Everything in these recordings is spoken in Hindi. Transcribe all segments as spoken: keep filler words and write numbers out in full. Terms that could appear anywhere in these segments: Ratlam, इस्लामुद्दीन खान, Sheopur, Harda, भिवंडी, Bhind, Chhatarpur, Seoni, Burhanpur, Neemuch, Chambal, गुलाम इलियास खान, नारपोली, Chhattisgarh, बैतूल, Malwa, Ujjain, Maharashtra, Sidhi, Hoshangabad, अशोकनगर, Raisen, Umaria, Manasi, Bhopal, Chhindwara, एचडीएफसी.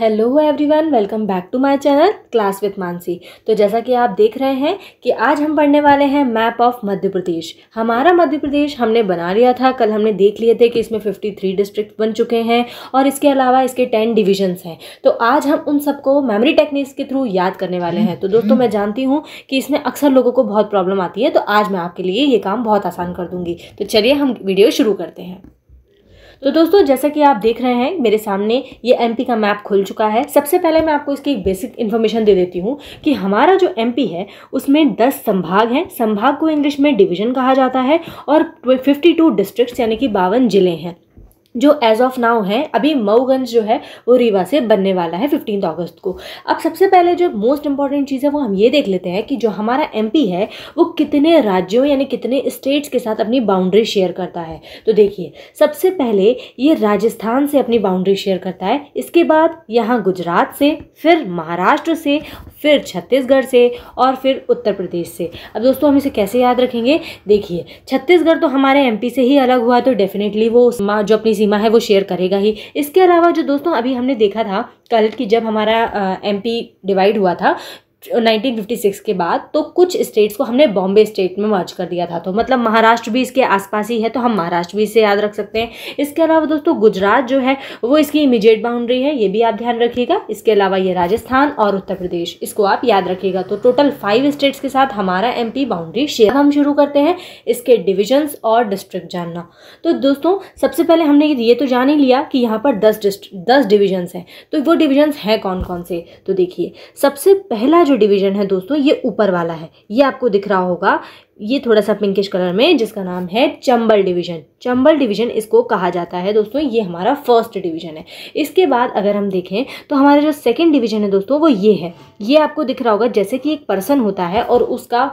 Hello everyone, welcome back to my channel class with Mansi. तो जैसा कि आप देख रहे हैं कि आज हम पढ़ने वाले हैं मैप ऑफ मध्य प्रदेश। हमारा मध्य प्रदेश हमने बना लिया था, कल हमने देख लिए थे कि इसमें तिरेपन डिस्ट्रिक्ट बन चुके हैं और इसके अलावा इसके दस डिविजन्स हैं। तो आज हम उन सबको मेमोरी टेक्निक्स के थ्रू याद करने वाले हैं। तो दोस्तों, मैं जानती हूँ कि इसमें अक्सर लोगों को बहुत प्रॉब्लम आती है, तो आज मैं आपके लिए ये काम बहुत आसान कर दूँगी। तो चलिए हम वीडियो शुरू करते हैं। तो दोस्तों, जैसा कि आप देख रहे हैं मेरे सामने ये एमपी का मैप खुल चुका है। सबसे पहले मैं आपको इसकी एक बेसिक इन्फॉर्मेशन दे देती हूँ कि हमारा जो एमपी है उसमें दस संभाग हैं। संभाग को इंग्लिश में डिवीज़न कहा जाता है और बावन डिस्ट्रिक्ट्स यानी कि बावन ज़िले हैं, जो एज ऑफ नाउ है। अभी मऊगंज जो है वो रीवा से बनने वाला है फिफ्टीन अगस्त को। अब सबसे पहले जो मोस्ट इंपॉर्टेंट चीज़ है वो हम ये देख लेते हैं कि जो हमारा एमपी है वो कितने राज्यों यानी कितने स्टेट्स के साथ अपनी बाउंड्री शेयर करता है। तो देखिए, सबसे पहले ये राजस्थान से अपनी बाउंड्री शेयर करता है, इसके बाद यहाँ गुजरात से, फिर महाराष्ट्र से, फिर छत्तीसगढ़ से और फिर उत्तर प्रदेश से। अब दोस्तों, हम इसे कैसे याद रखेंगे? देखिए, छत्तीसगढ़ तो हमारे एमपी से ही अलग हुआ, तो डेफिनेटली वो जो अपनी सीमा है वो शेयर करेगा ही। इसके अलावा जो दोस्तों अभी हमने देखा था कल की, जब हमारा एमपी डिवाइड हुआ था उन्नीस सौ छप्पन के बाद, तो कुछ स्टेट्स को हमने बॉम्बे स्टेट में मर्ज कर दिया था, तो मतलब महाराष्ट्र भी इसके आसपास ही है, तो हम महाराष्ट्र भी इसे याद रख सकते हैं। इसके अलावा दोस्तों गुजरात जो है वो इसकी इमीडिएट बाउंड्री है, ये भी आप ध्यान रखिएगा। इसके अलावा ये राजस्थान और उत्तर प्रदेश, इसको आप याद रखिएगा। तो टोटल फाइव स्टेट्स के साथ हमारा एम पी बाउंड्री शेयर। हम शुरू करते हैं इसके डिविजन्स और डिस्ट्रिक्ट जानना। तो दोस्तों, सबसे पहले हमने ये तो जान ही लिया कि यहाँ पर दस डिस्ट्रिक्ट दस डिविजन्स हैं। तो वो डिविजन्स हैं कौन कौन से? तो देखिए, सबसे पहला जो डिवीजन है दोस्तों ये ऊपर वाला है, ये आपको दिख रहा होगा, ये थोड़ा सा पिंकिश कलर में, जिसका नाम है चंबल डिवीज़न। चंबल डिवीज़न इसको कहा जाता है दोस्तों, ये हमारा फर्स्ट डिवीज़न है। इसके बाद अगर हम देखें तो हमारा जो सेकंड डिवीज़न है दोस्तों वो ये है। ये आपको दिख रहा होगा जैसे कि एक पर्सन होता है और उसका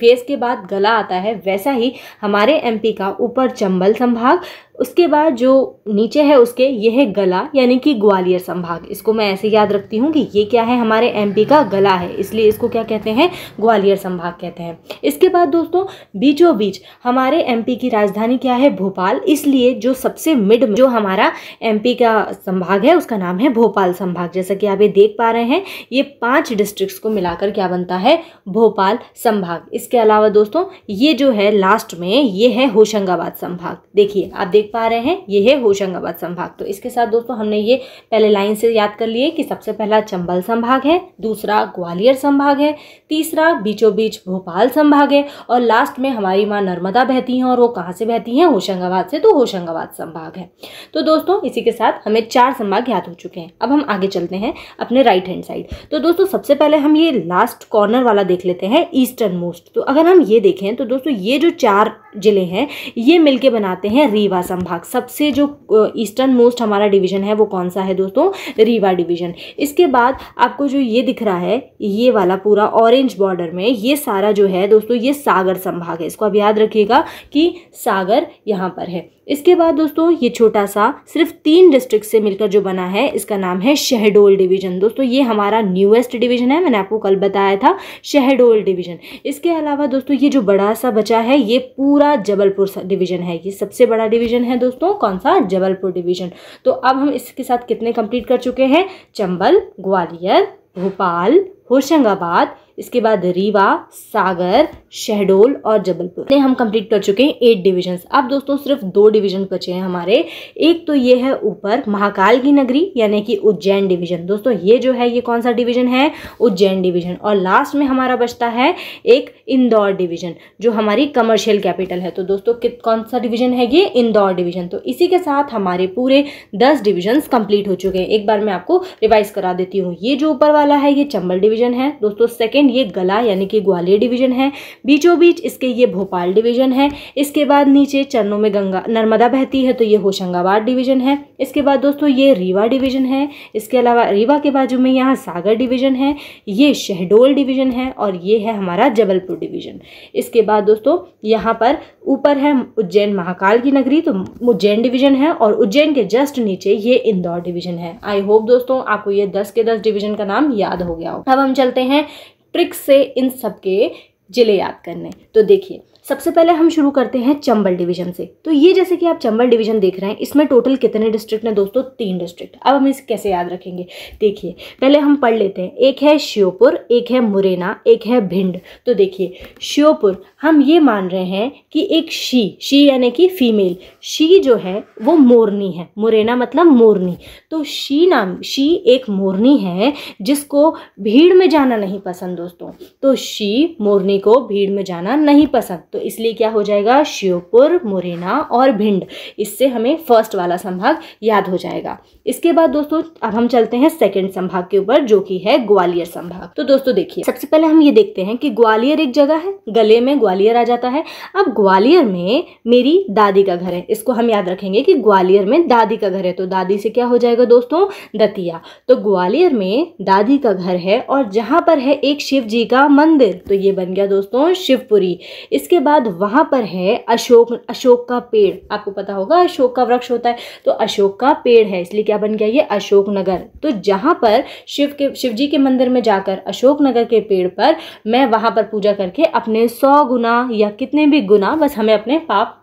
फेस के बाद गला आता है, वैसा ही हमारे एम पी का ऊपर चंबल संभाग, उसके बाद जो नीचे है उसके ये है गला यानी कि ग्वालियर संभाग। इसको मैं ऐसे याद रखती हूँ कि ये क्या है, हमारे एम पी का गला है, इसलिए इसको क्या कहते हैं, ग्वालियर संभाग कहते हैं। इसके बाद दोस्तों दोस्तों बीचों बीच हमारे एमपी की राजधानी क्या है, भोपाल, इसलिए जो सबसे मिड में जो हमारा एमपी का संभाग है उसका नाम है भोपाल संभाग। जैसा कि आप ये देख पा रहे हैं, ये पांच डिस्ट्रिक्ट्स को मिलाकर क्या बनता है, भोपाल संभाग। इसके अलावा दोस्तों ये जो है लास्ट में ये है होशंगाबाद संभाग। देखिए, आप देख पा रहे हैं ये है होशंगाबाद संभाग। तो इसके साथ दोस्तों हमने ये पहले लाइन से याद कर लिए कि सबसे पहला चंबल संभाग है, दूसरा ग्वालियर संभाग है, तीसरा बीचों बीच भोपाल संभाग है और लास्ट में हमारी माँ नर्मदा बहती हैं और वो कहाँ से बहती हैं, होशंगाबाद से, तो होशंगाबाद संभाग है। तो दोस्तों इसी के साथ हमें चार संभाग याद हो चुके हैं। अब हम आगे चलते हैं अपने राइट हैंड साइड। तो दोस्तों सबसे पहले हम ये लास्ट कॉर्नर वाला देख लेते हैं, ईस्टर्न मोस्ट। तो अगर हम ये देखें तो दोस्तों ये जो चार जिले हैं ये मिलके बनाते हैं रीवा संभाग। सबसे जो ईस्टर्न मोस्ट हमारा डिवीजन है वो कौन सा है दोस्तों, रीवा डिवीजन। इसके बाद आपको जो ये दिख रहा है ये वाला पूरा ऑरेंज बॉर्डर में, ये सारा जो है दोस्तों ये सागर संभाग है। इसको आप याद रखिएगा कि सागर यहाँ पर है। इसके बाद दोस्तों ये छोटा सा सिर्फ तीन डिस्ट्रिक्ट से मिलकर जो बना है, इसका नाम है शहडोल डिवीज़न। दोस्तों ये हमारा न्यूएस्ट डिवीज़न है, मैंने आपको कल बताया था, शहडोल डिवीज़न। इसके अलावा दोस्तों ये जो बड़ा सा बचा है ये पूरा जबलपुर डिवीज़न है। ये सबसे बड़ा डिवीज़न है दोस्तों, कौन सा, जबलपुर डिवीज़न। तो अब हम इसके साथ कितने कंप्लीट कर चुके हैं, चंबल, ग्वालियर, भोपाल, होशंगाबाद, इसके बाद रीवा, सागर, शहडोल और जबलपुर ने हम कंप्लीट कर चुके हैं एट डिविजन्स। अब दोस्तों सिर्फ दो डिवीजन बचे हैं हमारे। एक तो ये है ऊपर महाकाल की नगरी यानी कि उज्जैन डिवीज़न। दोस्तों ये जो है ये कौन सा डिवीज़न है, उज्जैन डिवीज़न। और लास्ट में हमारा बचता है एक इंदौर डिवीज़न जो हमारी कमर्शियल कैपिटल है। तो दोस्तों कित कौन सा डिवीज़न है, ये इंदौर डिवीज़न। तो इसी के साथ हमारे पूरे दस डिविजन्स कंप्लीट हो चुके हैं। एक बार मैं आपको रिवाइज करा देती हूँ। ये जो ऊपर वाला है ये चंबल डिवीज़न है दोस्तों, सेकेंड ये गला यानी कि ग्वालियर डिवीज़न है, बीचों बीच इसके ये भोपाल डिवीज़न है, इसके बाद नीचे चरणों में गंगा नर्मदा बहती है तो ये होशंगाबाद डिवीज़न है, इसके बाद दोस्तों ये रीवा डिवीज़न है, इसके अलावा रीवा के बाजू में यहाँ सागर डिवीज़न है, ये शहडोल डिवीज़न है और ये है हमारा जबलपुर डिवीज़न। इसके बाद दोस्तों यहाँ पर ऊपर है उज्जैन महाकाल की नगरी तो उज्जैन डिवीज़न है और उज्जैन के जस्ट नीचे ये इंदौर डिवीज़न है। आई होप दोस्तों आपको ये दस के दस डिवीज़न का नाम याद हो गया हो। अब हम चलते हैं ट्रिक से इन सबके जिले याद करने। तो देखिए, सबसे पहले हम शुरू करते हैं चंबल डिवीजन से। तो ये जैसे कि आप चंबल डिवीजन देख रहे हैं, इसमें टोटल कितने डिस्ट्रिक्ट हैं दोस्तों? तीन डिस्ट्रिक्ट। अब हम इसे कैसे याद रखेंगे, देखिए पहले हम पढ़ लेते हैं। एक है श्योपुर, एक है मुरैना, एक है भिंड। तो देखिए श्योपुर, हम ये मान रहे हैं कि एक शी शी यानी कि फीमेल शी जो है वो मोरनी है, मुरैना मतलब मोरनी। तो शी नाम शी एक मोरनी है जिसको भीड़ में जाना नहीं पसंद दोस्तों। तो शी मोरनी को भीड़ में जाना नहीं पसंद, तो इसलिए क्या हो जाएगा, श्योपुर, मुरैना और भिंड। इससे हमें फर्स्ट वाला संभाग याद हो जाएगा। इसके बाद दोस्तों अब हम चलते हैं सेकंड संभाग के ऊपर जो कि है ग्वालियर संभाग। तो दोस्तों देखिए सबसे पहले हम ये देखते हैं कि ग्वालियर एक जगह है, गले में ग्वालियर आ जाता है। अब ग्वालियर में मेरी दादी का घर है, इसको हम याद रखेंगे कि ग्वालियर में दादी का घर है। तो दादी से क्या हो जाएगा दोस्तों, दतिया। तो ग्वालियर में दादी का घर है और जहां पर है एक शिव जी का मंदिर, तो ये बन गया दोस्तों शिवपुरी। इसके बाद वहां पर है अशोक अशोक का पेड़, आपको पता होगा अशोक का वृक्ष होता है, तो अशोक का पेड़ है, इसलिए क्या बन गया ये अशोकनगर। तो जहां पर शिव के शिव जी के मंदिर में जाकर अशोकनगर के पेड़ पर मैं वहां पर पूजा करके अपने सौ गुना या कितने भी गुना, बस हमें अपने पाप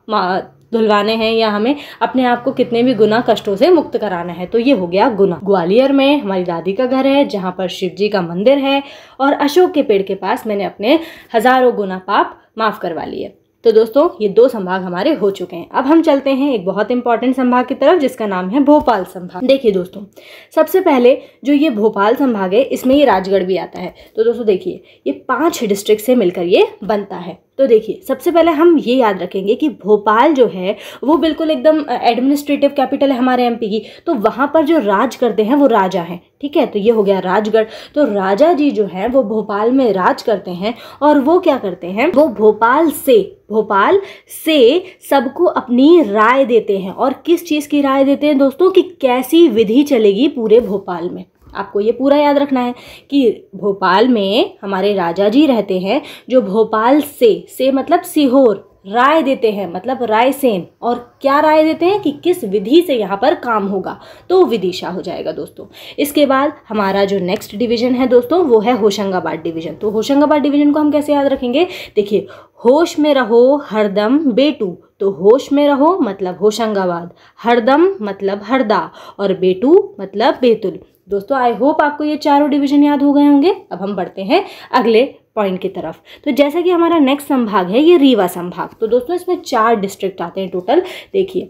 धुलवाने हैं या हमें अपने आप को कितने भी गुना कष्टों से मुक्त कराना है, तो ये हो गया गुना। ग्वालियर में हमारी दादी का घर है जहाँ पर शिव जी का मंदिर है और अशोक के पेड़ के पास मैंने अपने हजारों गुना पाप माफ़ करवा लिए। तो दोस्तों ये दो संभाग हमारे हो चुके हैं। अब हम चलते हैं एक बहुत इंपॉर्टेंट संभाग की तरफ जिसका नाम है भोपाल संभाग। देखिए दोस्तों सबसे पहले जो ये भोपाल संभाग है इसमें ये राजगढ़ भी आता है। तो दोस्तों देखिए ये पांच डिस्ट्रिक्ट से मिलकर ये बनता है। तो देखिए सबसे पहले हम ये याद रखेंगे कि भोपाल जो है वो बिल्कुल एकदम एडमिनिस्ट्रेटिव कैपिटल है हमारे एमपी की, तो वहाँ पर जो राज करते हैं वो राजा हैं, ठीक है। तो ये हो गया राजगढ़। तो राजा जी जो है वो भोपाल में राज करते हैं और वो क्या करते हैं, वो भोपाल से भोपाल से सबको अपनी राय देते हैं। और किस चीज़ की राय देते हैं दोस्तों, कि कैसी विधि चलेगी पूरे भोपाल में। आपको ये पूरा याद रखना है कि भोपाल में हमारे राजा जी रहते हैं जो भोपाल से से मतलब सीहोर राय देते हैं, मतलब रायसेन, और क्या राय देते हैं कि किस विधि से यहाँ पर काम होगा, तो विदिशा हो जाएगा दोस्तों। इसके बाद हमारा जो नेक्स्ट डिवीजन है दोस्तों वो है होशंगाबाद डिवीजन। तो होशंगाबाद डिवीजन को हम कैसे याद रखेंगे, देखिए होश में रहो हरदम बेटू। तो होश में रहो मतलब होशंगाबाद, हरदम मतलब हरदा और बेटू मतलब बैतूल। दोस्तों आई होप आपको ये चारों डिवीजन याद हो गए होंगे। अब हम बढ़ते हैं अगले पॉइंट की तरफ। तो जैसा कि हमारा नेक्स्ट संभाग है ये रीवा संभाग। तो दोस्तों इसमें चार डिस्ट्रिक्ट आते हैं टोटल, देखिए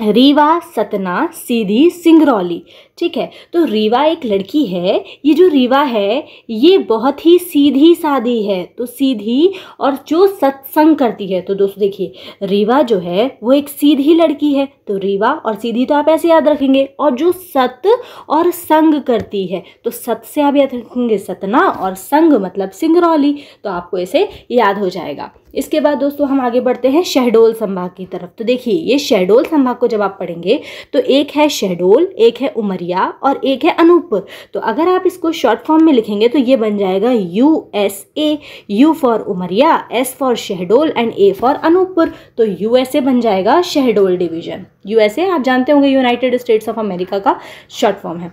रीवा, सतना, सीधी, सिंगरौली, ठीक है। तो रीवा एक लड़की है, ये जो रीवा है ये बहुत ही सीधी सादी है, तो सीधी और जो सत्संग करती है। तो दोस्तों देखिए रीवा जो है वो एक सीधी लड़की है, तो रीवा और सीधी तो आप ऐसे याद रखेंगे, और जो सत और संग करती है तो सत से आप याद रखेंगे सतना और संग मतलब सिंगरौली, तो आपको ऐसे याद हो जाएगा। इसके बाद दोस्तों हम आगे बढ़ते हैं शहडोल संभाग की तरफ। तो देखिए ये शहडोल संभाग को जब आप पढ़ेंगे तो एक है शहडोल, एक है उमरिया और एक है अनूपपुर। तो अगर आप इसको शॉर्ट फॉर्म में लिखेंगे तो ये बन जाएगा U S A, U for Umaria, S for Shahdol and A for Anuppur. तो यू एस ए बन जाएगा Shahdol division. U S A आप जानते होंगे यूनाइटेड स्टेट्स ऑफ अमेरिका का शॉर्ट फॉर्म है।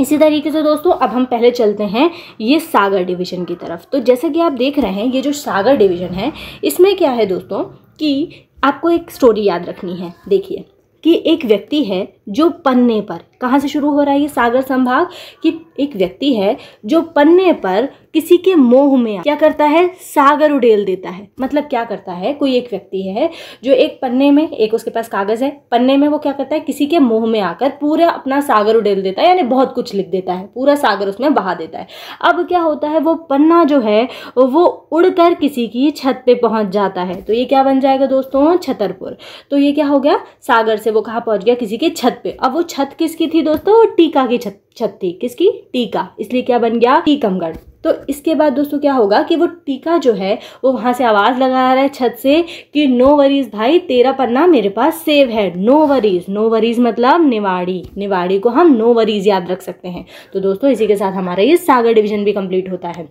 इसी तरीके से दोस्तों अब हम पहले चलते हैं ये सागर डिवीजन की तरफ। तो जैसे कि आप देख रहे हैं ये जो सागर डिवीजन है इसमें क्या है दोस्तों कि आपको एक स्टोरी याद रखनी है। देखिए कि एक व्यक्ति है जो पन्ने पर, कहाँ से शुरू हो रहा है ये सागर संभाग, कि एक व्यक्ति है जो पन्ने पर किसी के मोह में क्या करता है, सागर उड़ेल देता है। मतलब क्या करता है, कोई एक व्यक्ति है जो एक पन्ने में, एक उसके पास कागज है, पन्ने में वो क्या करता है किसी के मोह में आकर पूरा अपना सागर उड़ेल देता है, यानी बहुत कुछ लिख देता है, पूरा सागर उसमें बहा देता है। अब क्या होता है वो पन्ना जो है वो उड़कर किसी की छत पे पहुंच जाता है, तो ये क्या बन जाएगा दोस्तों छतरपुर। तो ये क्या हो गया, सागर से वो कहाँ पहुंच गया, किसी के छत पे। अब वो छत किसकी थी दोस्तों, टीका की छत छत थी, किसकी, टीका, इसलिए क्या बन गया टीकमगढ़। तो इसके बाद दोस्तों क्या होगा कि वो टीका जो है वो वहाँ से आवाज़ लगा रहा है छत से कि नो वरीज भाई, तेरा पन्ना मेरे पास सेव है, नो वरीज। नो वरीज मतलब निवाड़ी, निवाड़ी को हम नो वरीज याद रख सकते हैं। तो दोस्तों इसी के साथ हमारा ये सागर डिवीजन भी कंप्लीट होता है।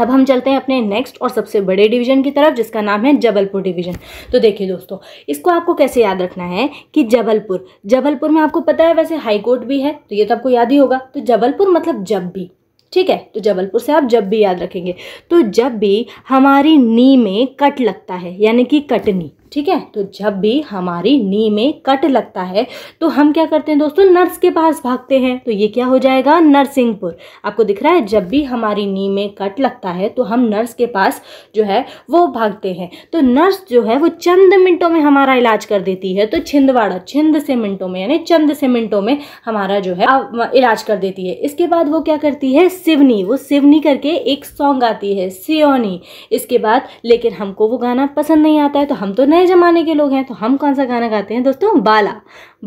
अब हम चलते हैं अपने नेक्स्ट और सबसे बड़े डिवीजन की तरफ जिसका नाम है जबलपुर डिवीजन। तो देखिए दोस्तों इसको आपको कैसे याद रखना है कि जबलपुर, जबलपुर में आपको पता है वैसे हाई कोर्ट भी है, तो ये तो आपको याद ही होगा। तो जबलपुर मतलब जब भी, ठीक है। तो जबलपुर से आप जब भी याद रखेंगे। तो जब भी हमारी नी में कट लगता है यानी कि कटनी, ठीक है। तो जब भी हमारी नी में कट लगता है तो हम क्या करते हैं दोस्तों, नर्स के पास भागते हैं। तो ये क्या हो जाएगा, नरसिंहपुर। आपको दिख रहा है, जब भी हमारी नी में कट लगता है तो हम नर्स के पास जो है वो भागते हैं। तो नर्स जो है वो चंद मिनटों में हमारा इलाज कर देती है। तो छिंदवाड़ा, छिंद से मिनटों में यानी चंद से मिनटों में हमारा जो है इलाज कर देती है। इसके बाद वो क्या करती है, सिवनी, वो सिवनी करके एक सॉन्ग आती है, सियोनी। इसके बाद लेकिन हमको वो गाना पसंद नहीं आता है, तो हम तो जमाने के लोग हैं, तो हम कौन सा गाना गाते हैं दोस्तों, बाला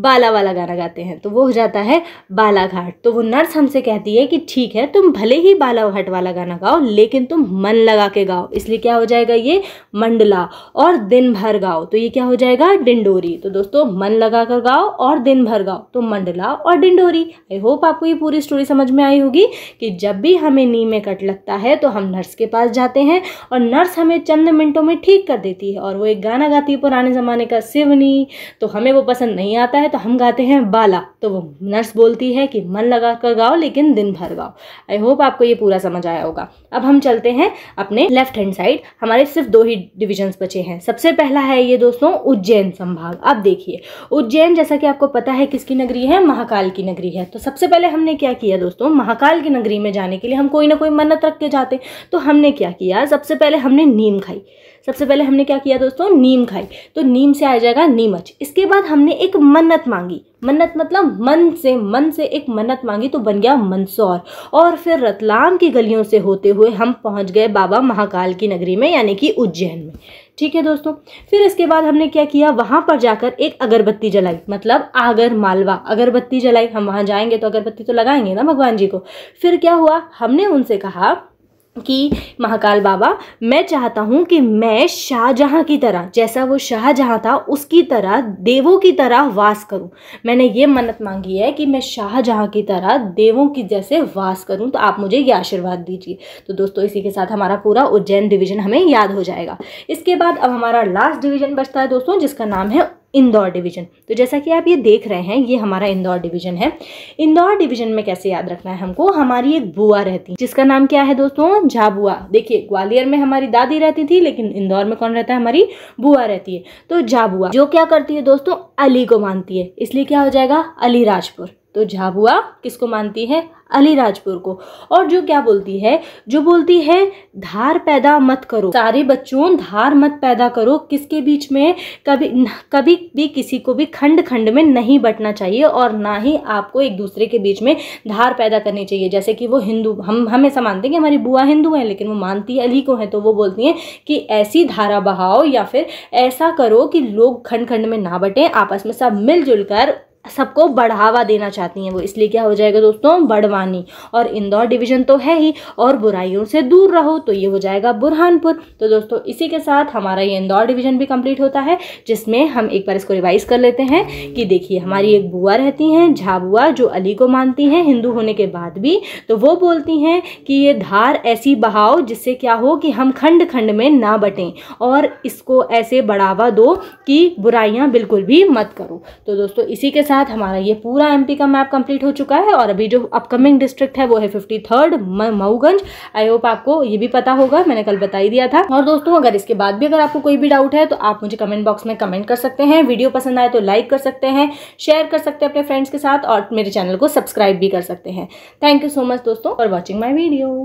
बाला वाला गाना गाते हैं। तो वो हो जाता है बालाघाट। तो वो नर्स हमसे कहती है कि ठीक है, तुम भले ही बालाघाट वाला गाना गाओ लेकिन तुम मन लगा के गाओ, इसलिए क्या हो जाएगा ये मंडला, और दिन भर गाओ तो ये क्या हो जाएगा डिंडोरी। तो दोस्तों मन लगा कर गाओ और दिन भर गाओ तो मंडला और डिंडोरी। आई होप आपको ये पूरी स्टोरी समझ में आई होगी कि जब भी हमें नी में कट लगता है तो हम नर्स के पास जाते हैं और नर्स हमें चंद मिनटों में ठीक कर देती है। और वो एक गाना गाती है पुराने ज़माने का, सिवनी। तो हमें वो पसंद नहीं आता तो हम गाते हैं बाला। तो वो नर्स बोलती है कि मन लगा कर गाओ लेकिन दिन भर गाओ। आई होप आपको ये पूरा समझ आया होगा। अब हम चलते हैं अपने लेफ्ट हैंड साइड। हमारे सिर्फ दो ही डिविजन्स बचे हैं। सबसे पहला है ये दोस्तों उज्जैन संभाग। अब देखिए उज्जैन, जैसा कि आपको पता है किसकी नगरी है, महाकाल की नगरी है। तो सबसे पहले हमने क्या किया दोस्तों, महाकाल की नगरी में जाने के लिए हम कोई ना कोई मन्नत रख के जाते। तो हमने क्या किया, सबसे पहले हमने नीम खाई। सबसे पहले हमने क्या किया दोस्तों, नीम खाई। तो नीम से आ जाएगा नीमच। इसके बाद हमने एक मन्नत मांगी, मन्नत मतलब मन से, मन से एक मन्नत मांगी तो बन गया मंदसौर। और फिर रतलाम की गलियों से होते हुए हम पहुंच गए बाबा महाकाल की नगरी में यानी कि उज्जैन में, ठीक है दोस्तों। फिर इसके बाद हमने क्या किया, वहां पर जाकर एक अगरबत्ती जलाई, मतलब आगर मालवा अगरबत्ती जलाई। हम वहां जाएंगे तो अगरबत्ती तो लगाएंगे ना भगवान जी को। फिर क्या हुआ, हमने उनसे कहा कि महाकाल बाबा, मैं चाहता हूँ कि मैं शाहजहाँ की तरह, जैसा वो शाहजहाँ था उसकी तरह, देवों की तरह वास करूँ। मैंने ये मन्नत मांगी है कि मैं शाहजहाँ की तरह देवों की जैसे वास करूँ, तो आप मुझे ये आशीर्वाद दीजिए। तो दोस्तों इसी के साथ हमारा पूरा उज्जैन डिवीज़न हमें याद हो जाएगा। इसके बाद अब हमारा लास्ट डिवीज़न बचता है दोस्तों, जिसका नाम है इंदौर डिवीज़न। तो जैसा कि आप ये देख रहे हैं, ये हमारा इंदौर डिवीज़न है। इंदौर डिवीज़न में कैसे याद रखना है हमको, हमारी एक बुआ रहती है जिसका नाम क्या है दोस्तों, झाबुआ। देखिए ग्वालियर में हमारी दादी रहती थी, लेकिन इंदौर में कौन रहता है, हमारी बुआ रहती है। तो झाबुआ जो क्या करती है दोस्तों, अली को मानती है, इसलिए क्या हो जाएगा अलीराजपुर। तो झाबुआ किसको मानती है, अलीराजपुर को। और जो क्या बोलती है, जो बोलती है धार पैदा मत करो, सारे बच्चों धार मत पैदा करो, किसके बीच में, कभी कभी भी किसी को भी खंड खंड में नहीं बंटना चाहिए और ना ही आपको एक दूसरे के बीच में धार पैदा करनी चाहिए। जैसे कि वो हिंदू, हम हम ऐसा मानते हैं कि हमारी बुआ हिंदू हैं लेकिन वो मानती है अली को है, तो वो बोलती हैं कि ऐसी धारा बहाओ या फिर ऐसा करो कि लोग खंड खंड में ना बटें, आपस में सब मिलजुल कर सबको बढ़ावा देना चाहती हैं वो, इसलिए क्या हो जाएगा दोस्तों बड़वानी। और इंदौर डिवीज़न तो है ही, और बुराइयों से दूर रहो तो ये हो जाएगा बुरहानपुर। तो दोस्तों इसी के साथ हमारा ये इंदौर डिवीज़न भी कंप्लीट होता है, जिसमें हम एक बार इसको रिवाइज़ कर लेते हैं कि देखिए हमारी एक बुआ रहती हैं झाबुआ, जो अली को मानती हैं हिंदू होने के बाद भी। तो वो बोलती हैं कि ये धार ऐसी बहाओ जिससे क्या हो कि हम खंड खंड में ना बटें, और इसको ऐसे बढ़ावा दो कि बुराइयाँ बिल्कुल भी मत करो। तो दोस्तों इसी के साथ हमारा ये पूरा एमपी का मैप कंप्लीट हो चुका है। और अभी जो अपकमिंग डिस्ट्रिक्ट है वो है fifty third, Mauganj. I hope आपको ये भी पता होगा, मैंने कल बता ही दिया था। और दोस्तों अगर इसके बाद भी अगर आपको कोई भी डाउट है तो आप मुझे कमेंट बॉक्स में कमेंट कर सकते हैं। वीडियो पसंद आए तो लाइक कर सकते हैं, शेयर कर सकते हैं अपने फ्रेंड्स के साथ, और मेरे चैनल को सब्सक्राइब भी कर सकते हैं। थैंक यू सो मच दोस्तों फॉर वॉचिंग माई वीडियो।